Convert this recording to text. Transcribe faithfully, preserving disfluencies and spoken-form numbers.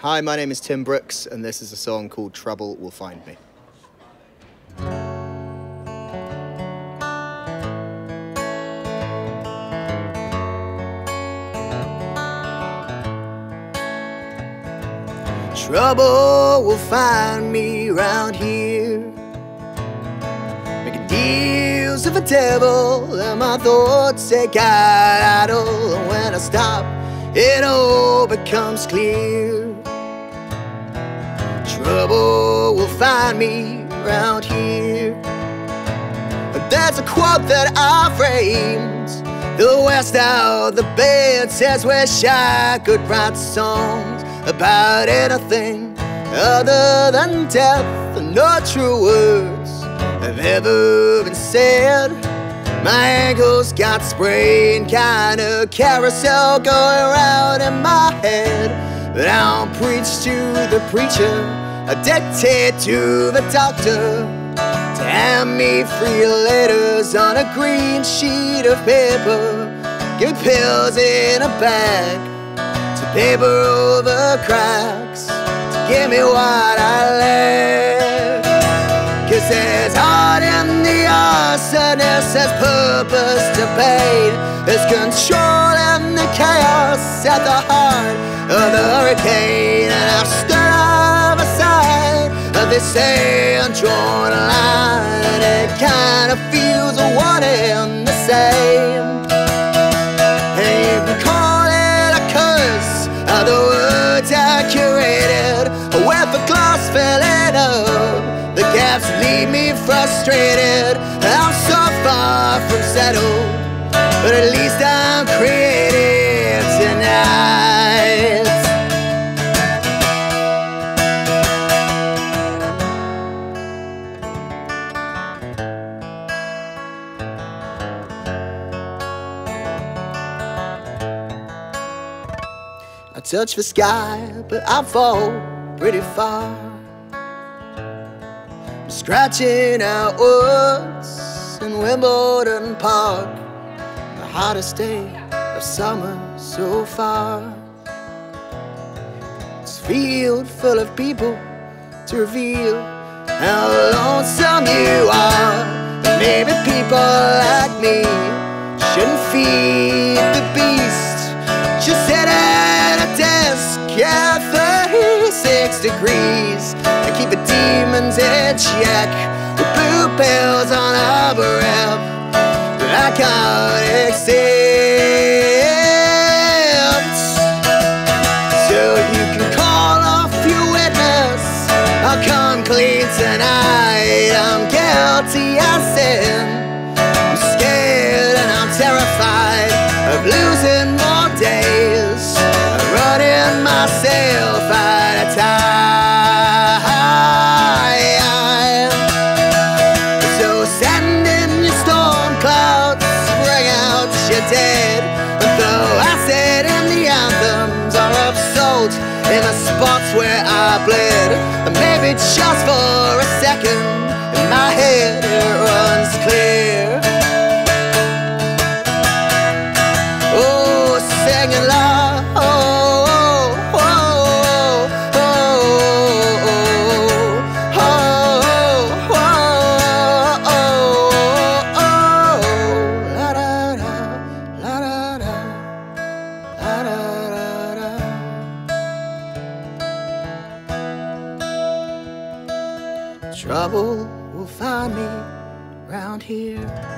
Hi, my name is Tim Brooks, and this is a song called Trouble Will Find Me. Trouble will find me round here, making deals with the devil, and my thoughts they got idle. And when I stop, it all becomes clear. Trouble will find me round here. But there's a quote that I framed: the west out the bed says, wish I could write songs about anything other than death. And no true words have ever been said. My ankles got sprained, kinda carousel going round in my head. But I don't preach to the preacher, I dictate to the doctor to hand me three letters on a green sheet of paper. Give me pills in a bag, paper over cracks, to give me what I lack. Cause there's art in the arsonist, there's purpose to pain, there's control in the chaos at the heart of the hurricane. And I've stood on the side of this sand drawn line, and it kinda feels one and the same. Filling up, the gaps leave me frustrated. I'm so far from settled, but at least I'm creative tonight. I touch the sky, but I fall pretty far. Scratching out woods in Wimbledon Park, the hottest day of summer so far. This field full of people to reveal how lonesome you are. And maybe people like me shouldn't feed the beast. Just sit at a desk at thirty-six degrees. Keep the demons in check with blue pills on our breath. But I can't accept. So you can call off your witness, I'll come clean tonight. I'm guilty as sin, I'm scared and I'm terrified of losing more days, of running myself out of time. In the spots where I bled, and maybe just for a second, in my head it runs clear. Oh, sing it loud. Oh, oh, oh, oh, oh, oh, oh, oh, oh, oh, la da da, la da da, la da da da. Trouble will find me round here.